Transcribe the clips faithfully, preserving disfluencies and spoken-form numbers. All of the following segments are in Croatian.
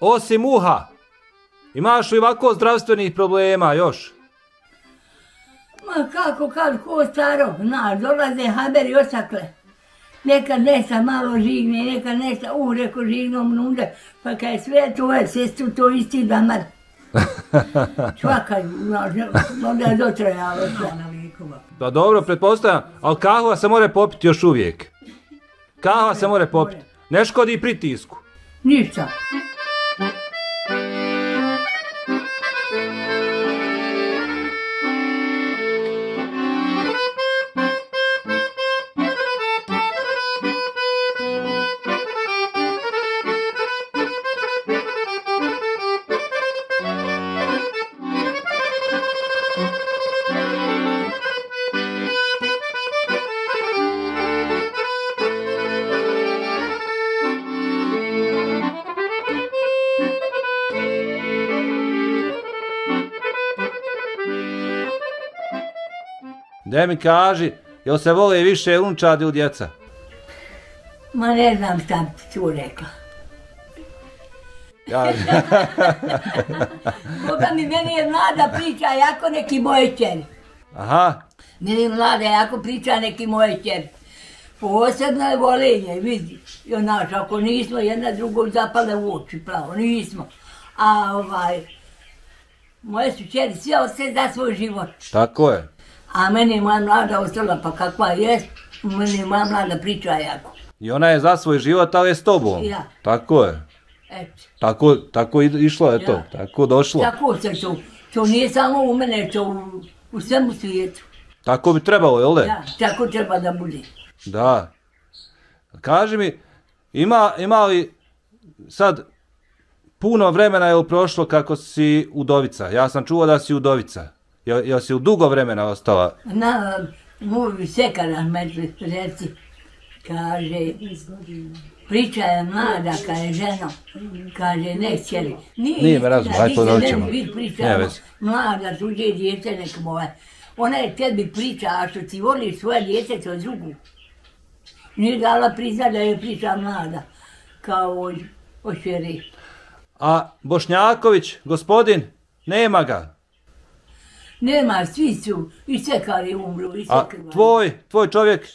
Osim uha, imaš li ovako zdravstvenih problema još? Ma kako, kad ko starog, znaš, dolaze haberi osakle. Nekad nesa malo žigne, nekad nesa ureko žigno mnude, pa kad je sve tvoje sestu, to isti damar. Čvakaj, znaš, onda je dotrajalo sve na likova. Da dobro, pretpostavljam, ali kahva se more popiti još uvijek. Kahva se more popiti, ne škodi pritisku. Ništa. Daj mi kaži, jel se vole više unčadi u djeca? Ma ne znam šta ti ću rekla. Boga mi, meni je mlada priča jako neki moje čeri. Aha. Meni je mlada jako priča neki moje čeri. Posebno je volenje, vidiš. I onaš, ako nismo jedna drugog zapale u oči, pravo, nismo. A ovaj, moje su čeri sve ostaje za svoj život. Tako je. A meni je moja mlada ostala, pa kakva je, meni je moja mlada priča jako. I ona je za svoj život, ali je s tobom. Ja. Tako je. Eto. Tako išlo je to, tako došlo. Tako se to, to nije samo u mene, to u svemu svijetu. Tako bi trebalo, jel' da? Ja, tako treba da bude. Da. Kaži mi, ima li sad puno vremena je prošlo kako si udovica? Ja sam čuo da si udovica. Jel si u dugo vremena ostala? Na, moju sekar Ahmed reci, kaže, priča je mlada, kaže ženo, kaže ne cijeli. Nije me razum, hajde to da oćemo. Mlada, tuđe djece nek moja. Ona je tebi priča, a što ti voliš svoje djece, to drugu. Nije dala priznat da je priča mlada, kao o Šveri. A Bošnjaković, gospodin, nema ga. Nema, svi su, i sekar je umro, i sekar. A tvoj, tvoj čovjek?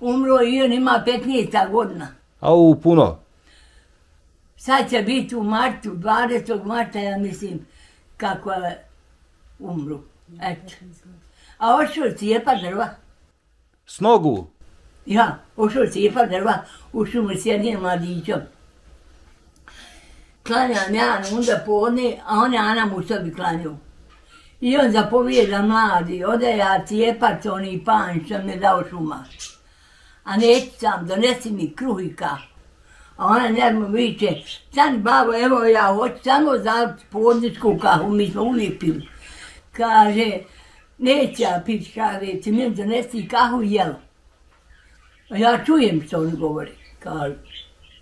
Umro i on ima petnaest godina. A u puno? Sad će biti u martu, dvadesetog marta, ja mislim, kako je umro. Eto. A ošao cijepa drva. S nogu? Ja, ošao cijepa drva, u šumu s jednim mladićom. Klanjam ja, onda podne, a on je Ana mu sobi klanjao. I on zapovijeda mladi, ode ja cijepac, on i panj što mi je dao šuma. A neću sam, donesi mi kruh i kafu. A ona nermo viče, sad babo, evo ja hoću samo za podničku kafu, mi smo uvijek pili. Kaže, neću ja piti kafe, ti mi donesi kafu i jelo. A ja čujem što on govori. Kaže,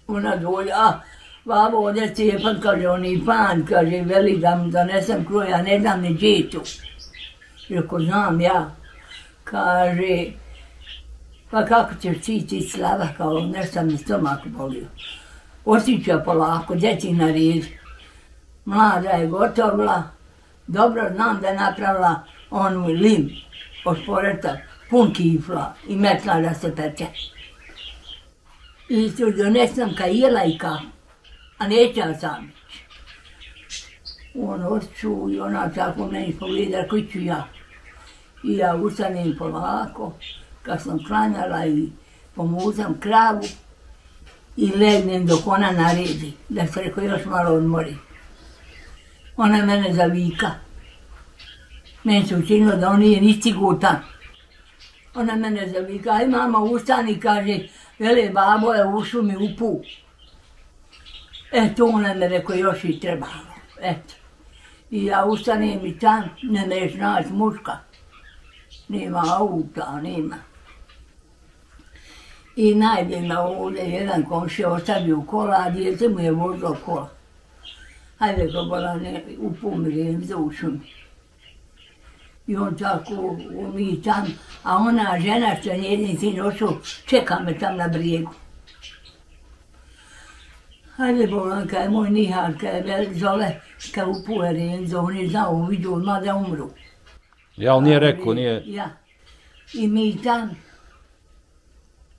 ona dođe, a babo, ode cijepac, kaže, on i panj, kaže, veli da mi donesem kruh, ja ne znam ni djetu. Reko, znam ja. Kaže, pa kako ćeš čitit slava, kao nešto mi stomak bolio. Osjeća polako, djeci na riječ. Mlada je gotovila, dobro znam da je napravila onu lim, osporeta, pun kifla i metla da se peče. I tu donesem ka jela i kafu, a neće ja sam ići. Ono osjeću i ona tako meni pogleda, koji ću ja. I ja ustanem polako. Kad sam klanjala i pomuzam kravu i legnem dok ona naredi, da se reko još malo odmori. Ona mene zavika. Meni se učinilo da on nije ni siguran. Ona mene zavika, aj mama ustani i kaže, vele babo je u šumi upu. Eto, ona me reko još i trebalo, eto. I ja ustanem i tam, ne meš naći muška. Nema auta, nema. I najde me ovdje, jedan komšija ostavio kola, a djece mu je vozilo kola. Hajde ko bola, upomrijem za u šumi. I on tako, mi tam, a ona žena što je njedin sin ošao, čeka me tam na brijegu. Hajde bolanka je moj niharka, je zole kao u pueri, on je znao, vidio odmah da umru. Ja, ali nije rekao, nije... Ja. I mi tam,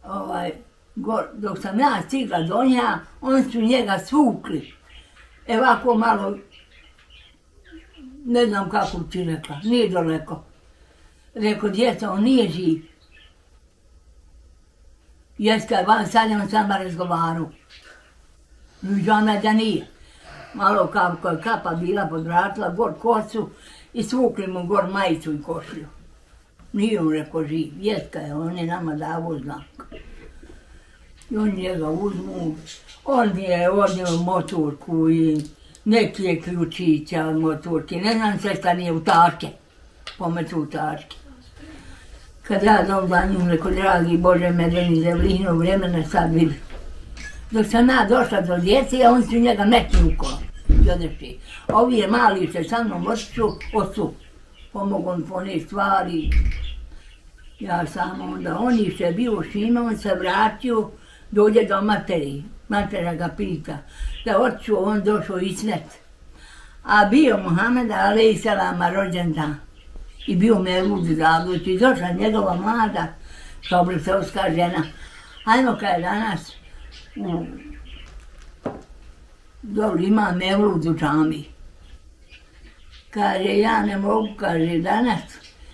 ovaj, dok sam ja stigla do nja, oni su njega svukli. Evako malo, ne znam kako ti rekla, nije daleko. Rekao, djeca, on nije živ. Jeska, van sadjeno sam razgovaru. Uđa me da nije. Malo kako je kapa bila, podvratila gor kosu i svukli mu gor majicu i košlju. Nije on rekao živ, jeska je, on je nama davo znak. I on njega uzmu, on je odnio motorku i neki je ključića od motorke, ne znam se šta nije, u taške, pometu u taške. Kad ja dom za njim rekao, dragi Bože, medeni zavlino vremena sad vidi. Dok sam ja došla do djece, a oni su njega neki ukola. Ovi je mali se sa mnom otiču, osu. Pomogu on po ne stvari. Ja samo onda, on je se bio s njima, on se vratio, dođe do materi. Matera ga pita, da otiču, on došao isnet. A bio Muhammed alejhi selama rođen dan. I bio me ludi zablud i došla njegova mlada, sobreseoska žena. Ajmo kaj danas, dobro, ima mevlud u džami. Kaže, ja ne mogu, kaže, danas,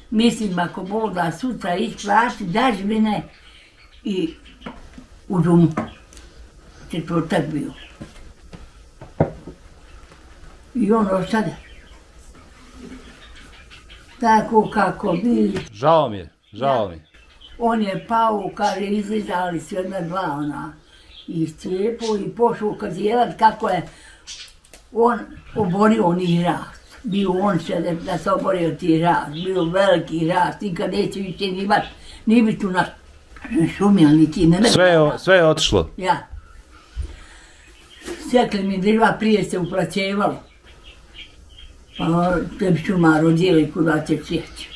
mislim ako Bog da sutra isplati dažbine i u džumu. Četvrtak bio. I on ostade. Tako kako bi... Žao mi je, žao mi je. On je pao, kaže, izlizali s jedna dva ona. I scijepo i pošao kazijelat kako je on oborio onih rast. Bio on se da se oborio ti rast, bio veliki rast, nikad neće više ni baš, ni bi tu nas šumio, ni ti ne nekada. Sve je otišlo? Ja. Sjekli mi drva, prije se uplaćevalo. Pa tebi šumar odjeli kuda će sjeći.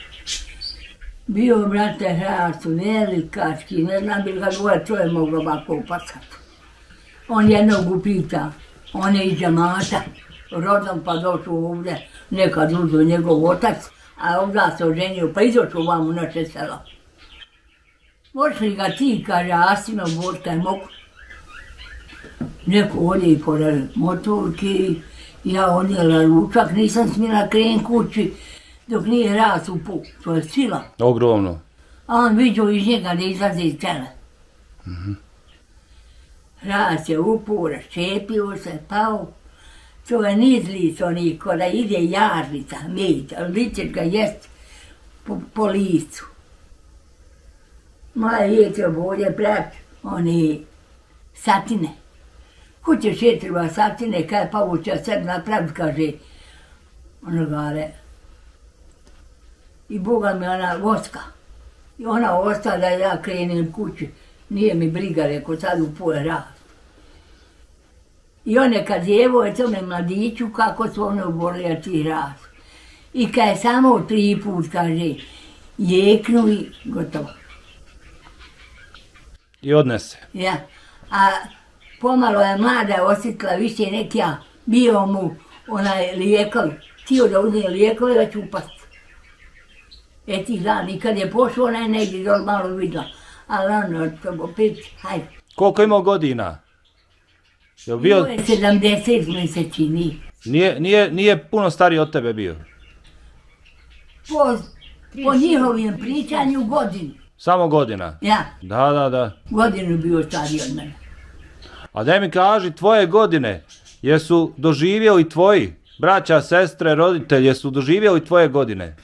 Bio, brate, hrastu, velikački, ne znam bilo kad goje, to je moglo ovako upasat. On jednog upita, on je iz Džemata, rodom pa došao ovdje, nekad uzeo njegov otac, a ovdje se oženio, pa izošao vam u naše selo. Pošli ga ti, kaže, Asima, Borka je mogu. Neko odje i pored motorke, ja odjela ručak, nisam smjela kren kući, dok nije raz u puk, to je sila. Ogromno. A on vidio iz njega da izlaze iz tele. Raz je upuo, raščepio se, pao. To je niz lic onih kada ide jarlica, med, ali ličeš ga jest po licu. Moja jetra bolje pravi, one satine. Hoćeš jetriva satine, kaj pavuća sad napraviti, kaže, ono gale, i Boga mi ona voska. I ona ostala da ja krenem kući. Nije mi briga, reko, sad upoje raz. I one kad jevo je tome mladiću kako su one oborili ti raz. I kad je samo tri put, kaže, jeknu i gotovo. I odnese. Ja. A pomalo je mlada osjetila više nek ja. Bio mu onaj lijekovi. Htio da uzme lijekovi da ću upast. Eti dan, i kad je pošao, ona je negdje dol malo vidla, ali ono, to opet, hajde. Koliko imao godina? Bio je sedamdeset, mi se čini. Nije puno stariji od tebe bio? Po njihovim pričanju godinu. Samo godina? Ja. Da, da, da. Godinu je bio stariji od mene. A daj mi kaži, tvoje godine, jesu doživjeli tvoji? Braća, sestre, roditelje su doživjeli tvoje godine?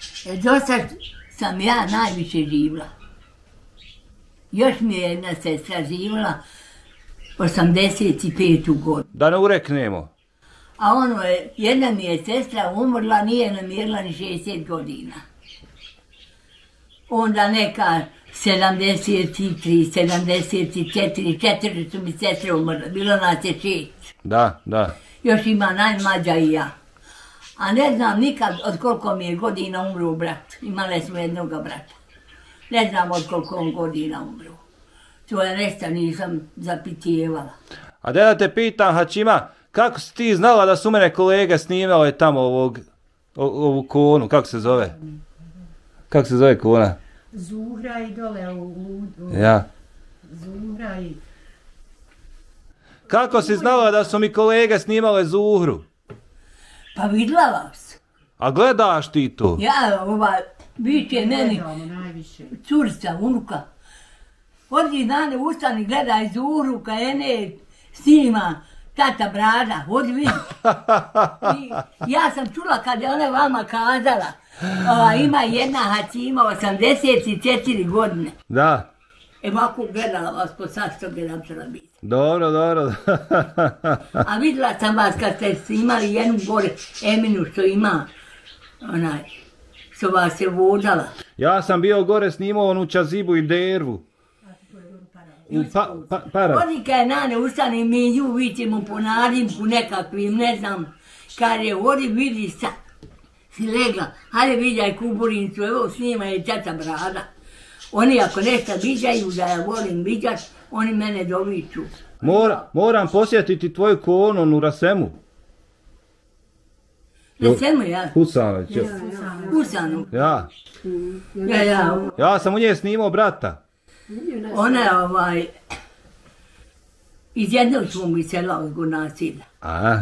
Do sad sam ja najviše živla. Još mi je jedna sestra živla osamdeset petu godinu. Da ne ureknemo. A ono je, jedna mi je sestra umrla, nije namirla ni šezdeset godina. Onda neka sedamdeset tri, sedamdeset četiri, četiri su mi sestre umrla, bilo nas je šest. Da, da. Još ima najmlađa i ja. A ne znam nikad od koliko mi je godina umru brat. Imali smo jednog brata. Ne znam od koliko on godina umru. To je nešto nisam zapitijevala. A da ja te pitam, Hačima, kako si ti znala da su mene kolege snimale tamo ovog, ovu konu, kako se zove? Kako se zove kona? Zuhra i dole u Ludu. Ja. Zuhra i... Kako si znala da su mi kolege snimale Zuhru? Pa vidjela vas. A gledaš ti to? Ja, ova, bit je meni curca, unuka. Odli dane ustan i gledaj Zuhru, kad je ne snima Tata Brada, odli vidi. Ja sam čula kad je ona vama kazala, ova, ima jedna Hačima, osamdeset četiri godine. Da. Evo ako gledala vas, po sad što gledam ćela biti. Dobro, dobro. A vidjela sam vas kad ste imali jednu gore Eminu što ima, onaj, što vas je vodala. Ja sam bio gore snimao onu Čazibu i Dervu. Odika je nane ustane mi ju vidimo po nadimku nekakvim, ne znam, kad je odi vidi sad, si legla, hajde vidjaj Kuburinicu, evo snima je Tata Brada. Oni ako nešto viđaju da ja volim viđat, oni mene doviću. Mora, moram posjetiti tvoju konu, onu Rasemu. Rasemu ja? Husanović. Ja, Husanović. Ja. Ja, ja. Ja sam u nje snimao brata. Ona je ovaj... Iz jednog smo mi sela od nasilja. A?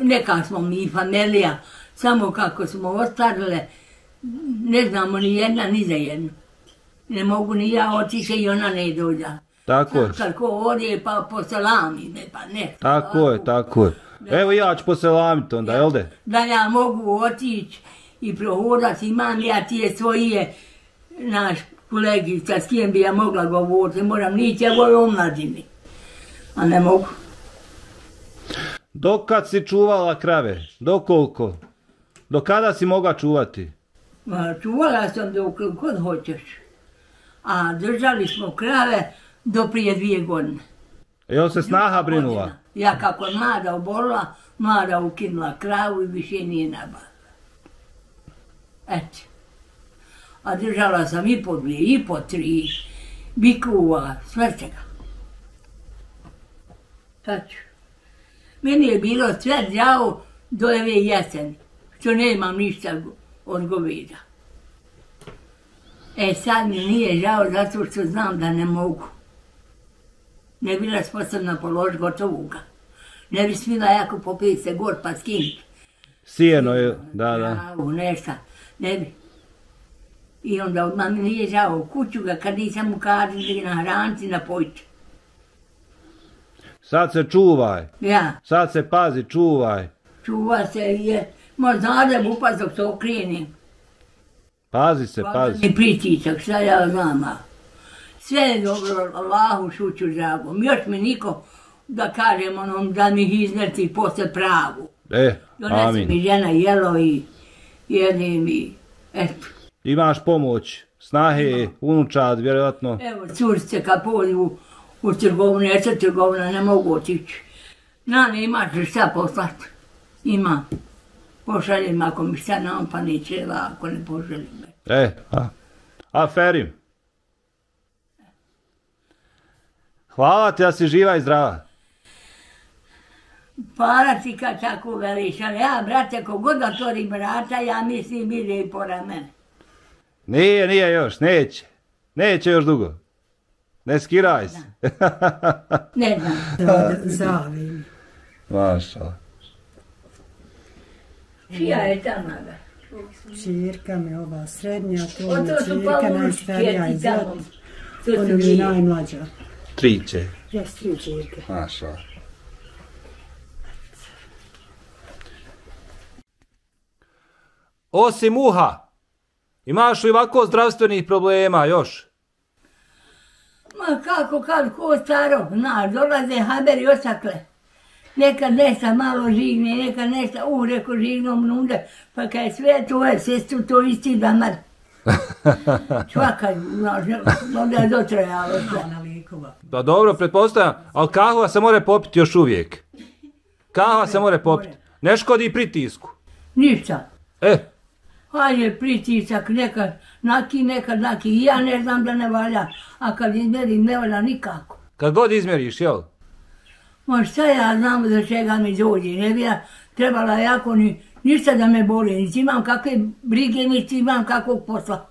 Neka smo mi familija, samo kako smo ostarile, ne znamo ni jedna ni za jednu. Ne mogu ni ja otiše i ona ne dođe. Tako je. Kako odje pa poselami, ne pa ne. Tako je, tako je. Evo ja ću poselamiti onda, jel de? Da ja mogu otići i prohodati, imam ja tije svoje, naš kolegica, s kim bi ja mogla govoriti, moram nići, evo je omladini. A ne mogu. Dok kad si čuvala krave? Dokoliko? Do kada si mogla čuvati? Čuvala sam dok god hoćeš. A držali smo krave do prije dvije godine. I on se snaha brinula? Ja kako je mlada oborila, mlada ukinula kravu i više nije nabavila. Eto. A držala sam i po dvije, i po tri, bikuva, svrstega. Eto. Meni je bilo sve zdravo do ove jeseni, što nemam ništa od goveda. E sad mi nije žao zato što znam da ne mogu. Ne bila sposobna položiti gotovuga. Ne bi smila jako popiti se gor pa skinti. Sijeno je, da, da. Nešta, ne bi. I onda odmah mi nije žao kuću ga kad nisam u kadri na hranci na pojče. Sad se čuvaj. Ja. Sad se pazi, čuvaj. Čuva se jer možda adem upaz dok se okrenim. Pazi se, pazi. I pritisak, šta ja znam. Sve je dobro, Allahu šuću dragom. Još mi niko, da kažem onom, da mi izneti posle pravu. E, amin. Donesi mi žena jelo i jednim i eto. Imaš pomoć, snahe, unučad, vjerojatno. Evo, curce kad polju u trgovine, jer se trgovina ne mogu otići. Nane, imaš šta poslati? Ima. Pošaljem ako mi šta nam pa neće, ako ne poželim me. E, a Ferim. Hvala ti da si živa i zdrava. Hvala ti kad tako veliš, ali ja, brate, kogod otvorim vrata, ja mislim ide i pored mene. Nije, nije još, neće. Neće još dugo. Ne skiraj se. Ne znam. Zavim. Mašala. Čija je ta mlaga? Čirka me ova srednja, to je čirka najstarija i zad, ono mi je najmlađa. Tri će? Jes, tri čirke. Maša. Osim uha, imaš li ovako zdravstvenih problema još? Ma kako, kad ko staro, znaš, dolaze haberi osakle. Nekad nešta malo žigne, nekad nešta, uh, reko žignom nude, pa kaj sve tvoje sestru, to isti damar. Čvaka, znaš, onda je dotrajalo sve. Da dobro, pretpostavljam, ali kahva se more popiti još uvijek. Kahva se more popiti. Ne škodi pritisku. Ništa. E? Hajde pritisak, nekad naki, nekad naki, i ja ne znam da ne valja, a kad izmerim ne valja nikako. Kad god izmeriš, jel? Ma šta ja znam za čega mi dođe, ne bi ja trebala jako ni ništa da me boli, niti imam kakve brige, niti imam kakvog posla.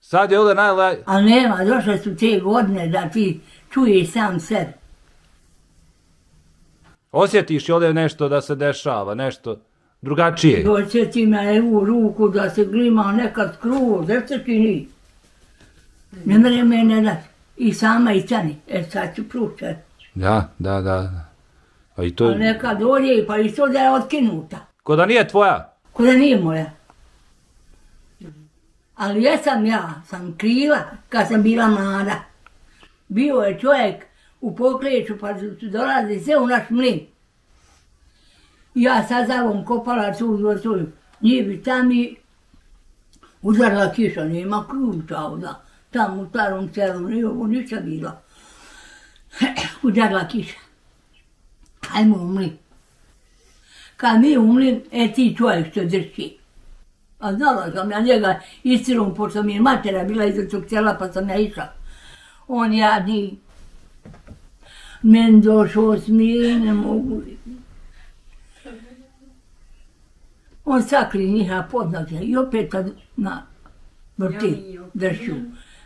Sad je ovdje najlaj... Ali nema, došle su te godine da ti čuješ sam sebe. Osjetiš ovdje nešto da se dešava, nešto drugačije? Osjetim ja u ruku da se glima nekad kruvo, zašto ti ni? Ne mre me ne dati. I sama i cani. E sad ću pručati. Da, da, da. Pa i to... Pa nekad ovdje, pa i to da je otkinuta. Ko da nije tvoja? Ko da nije moja. Ali jesam ja, sam kriva kad sam bila mlada. Bio je čovjek u pokreću pa su dolazili sve u naš mlin. Ja sa zavom kopala tu dvostruju. Nije bi tam i udarila kiša, nema ključa ovda. Tam u starom selu, nije ovo ništa bila. Udarila kiša. Hajmo u mlin. Kad mi u mlin, e ti čovjek što drži. A znala sam ja njega istirom, pošto mi je matera bila iz tog sela, pa sam ja išla. On jadni. Meni došao smije, ne mogu. On sakri njiha podnake i opet na vrti dršu.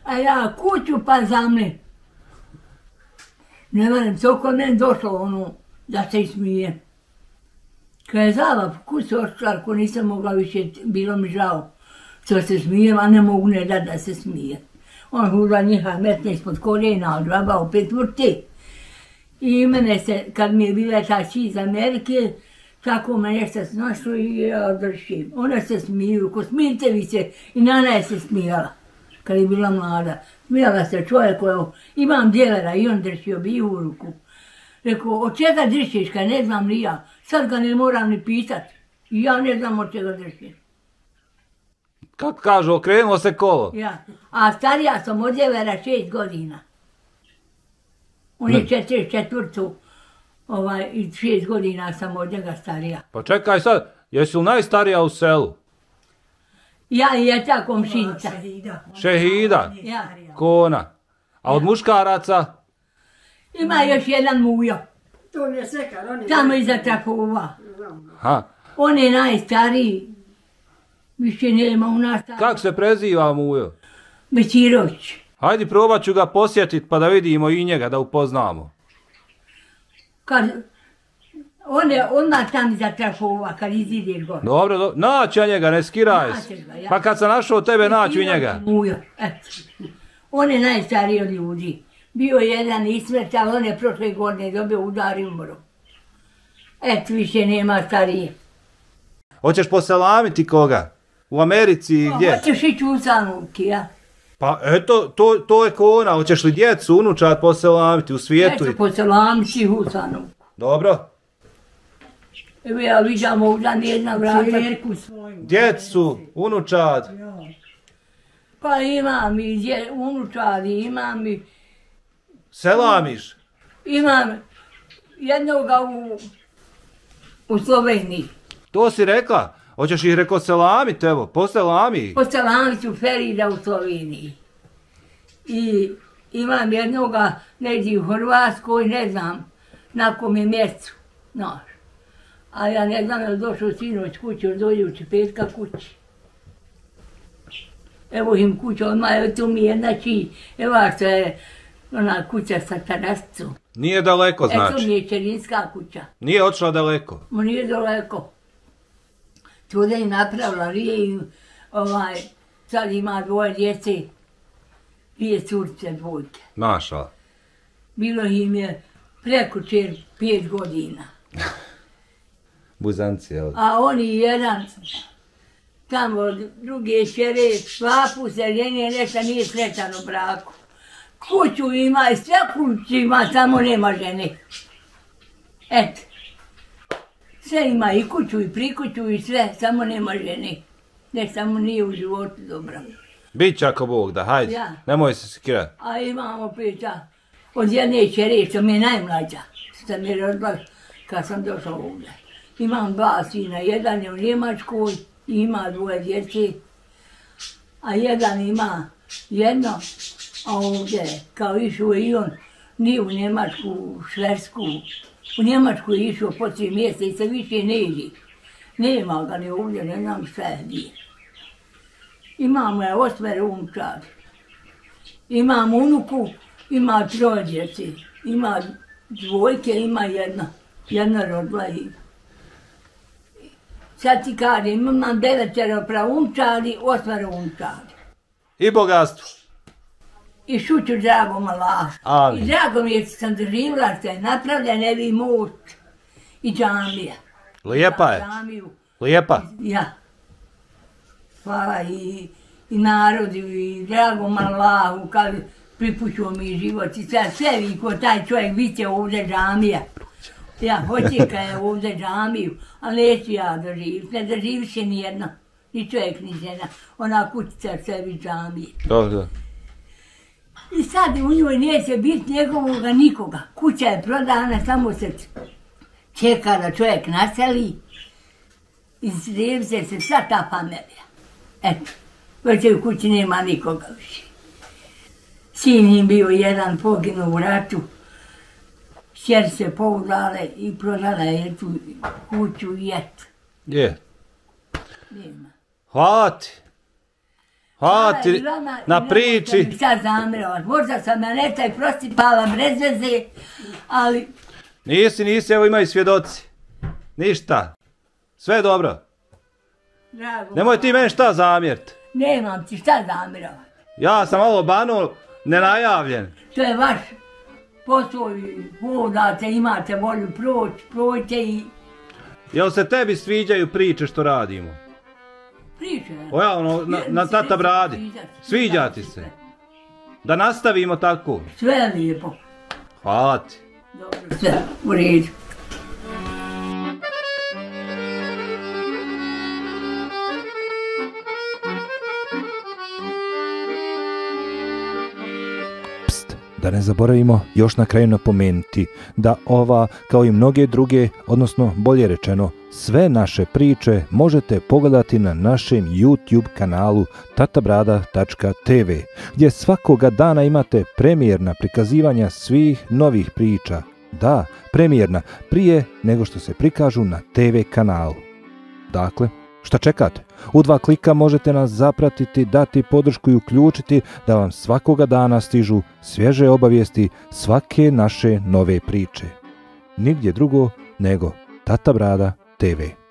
A ja kuću pa za mne. Ne valim, toliko meni došlo ono da se smije. Kada je zava kuću ošla, ako nisam mogla više, bilo mi žao što se smijem, a ne mogu ne dati da se smije. On hula njiha metne ispod koljena, ali džaba opet vrti. I mene se, kad mi je bila ta či iz Amerike, tako me nešto snašlo i ja dršim. Ona se smiju, ko smijete vi se, i Nana je se smijala, kad je bila mlada. Smijala se čovjek, imam djelera i on dršio bi i u ruku. Rekao, od čega dršiš, kad ne znam ni ja, sad ga ne moram ni pitat. I ja ne znam od čega dršiš. Kako kažu, okrenuo se kolo. Ja, a starija sam od djelera šest godina. On je četrdeset četvrtu i šest godina sam od njega starija. Pa čekaj sad, jesi li najstarija u selu? Ja i je ta komšinca. Šehida? Ja. Kona. A od muškaraca? Ima još jedan mujo. Tamo iza Trakova. On je najstariji. Više nema u nas stariji. Kako se preziva mujo? Bećirović. Hajde, probat ću ga posjetit pa da vidimo i njega, da upoznamo. Kad, on je odmah tam iza Trafova, kad izideš gore. Dobro, dobro, naći ja njega, ne skiraj. Pa kad sam našao tebe, naći i njega. On je najstariji od ljudi. Bio je jedan ismrt, ali on je prošle godine dobio udar i umro. Eto, više nema starije. Hoćeš poselamiti koga? U Americi i gdje? Hoćeš ići u Sanuki, ja. Pa eto, to je kona, hoćeš li djecu, unučat poselamiti u svijetu? Neću poselamiti u Sanovku. Dobro. Evo ja viđam ovdje nijedna vrata. Djecu, unučat. Pa imam i unučat, imam i... Selamiš? Imam jednoga u Sloveniji. To si rekla? Hoćeš ih reko selamit, evo, poselami. Poselami ću Ferida u Sloveniji. I imam jednoga, neđi u Hrvatskoj, ne znam, na kom je mjestu, naš. A ja ne znam, jel došao sinoć kući, jel dođući petka kući. Evo im kuća, odmah, evo tu mi jedna čiji, evo što je ona kuća sa tarasicom. Nije daleko, znači. Eto mi je čelinska kuća. Nije odšla daleko. Ma nije daleko. Tuda je napravila, rije, sad ima dvoje djece, dvije curice, dvojke. Maša. Bilo im je preko pet godina. Buzanci, jel? A oni jedan, tamo druge šere, šlapu, seljenje, nešto nije sretan u braku. Kuću ima, sve kuću ima, samo nema žene. Eto. Sve ima i kuću i prikuću i sve, samo nema žene. Ne, samo nije u životu dobra. Biće ako Bog da, hajde, nemoj se sikirati. A imamo priča od jedne čere, što mi je najmlađa, što sam je rodila kad sam došla ovdje. Imam dva sina, jedan je u Njemačkoj, ima dvoje djece, a jedan ima jedno, a ovdje, kao išao i on, nije u Njemačku, u Šversku. U Njemačku je išao po tri mjeseca, više ne ide. Nema ga ne ovdje, ne znam šta je bio. Imamo je osmero unučadi. Imam unuku, ima troje djece. Ima dvojke, ima jedna. Jedna rodila i... Sad ti kažem, imam devetero praunčadi, osmero unučadi. I bogatstvo. I šuću drago mala. I drago mi je što sam doživjela što je napravljen evi most i džamija. Lijepa je. Lijepa. Ja. Hvala i narodu i dragom Allahu kad pripućuo mi život i sad sve vi ko taj čovjek vidite ovdje džamija. Ja hoće kad je ovdje džamiju, ali neću ja doživiti, ne doživiš je nijedno, ni čovjek ni žena, ona kutica sebi džamije. Dobro. I sad u njoj neće biti njegovoga nikoga, kuća je prodana, samo se čeka da čovjek naseli i zrevze se sva ta familija. Eto, već u kući nema nikoga više. Sin im bio jedan poginuo u ratu, kćer se poudale i prodala je tu kuću i eto. Je. Nema. Hvala ti. Hvala ti na priči. Možda sam na nečaj prosipala brezveze, ali... Nisi, nisi, evo imaju svjedoci. Ništa. Sve je dobro. Nemoj ti meni šta zamjeriti. Nemam ti šta zamjerovati. Ja sam malo banuo, nenajavljen. To je vaš posao, hodate, imate volju proći, prođite i... Jel se tebi sviđaju priče što radimo? Priče? O ja, ono, na Tata Bradi. Sviđa ti se. Da nastavimo tako. Sve je lijepo. Hvala ti. Dobro, sve u redu. Da ne zaboravimo još na kraju napomenuti da ova, kao i mnoge druge, odnosno bolje rečeno, sve naše priče možete pogledati na našem YouTube kanalu tatabrada tačka tv, gdje svakoga dana imate premijerna prikazivanja svih novih priča. Da, premijerna, prije nego što se prikažu na te ve kanalu. Dakle, šta čekate? U dva klika možete nas zapratiti, dati podršku i uključiti da vam svakoga dana stižu svježe obavijesti svake naše nove priče. Nigdje drugo nego Tata Brada te ve.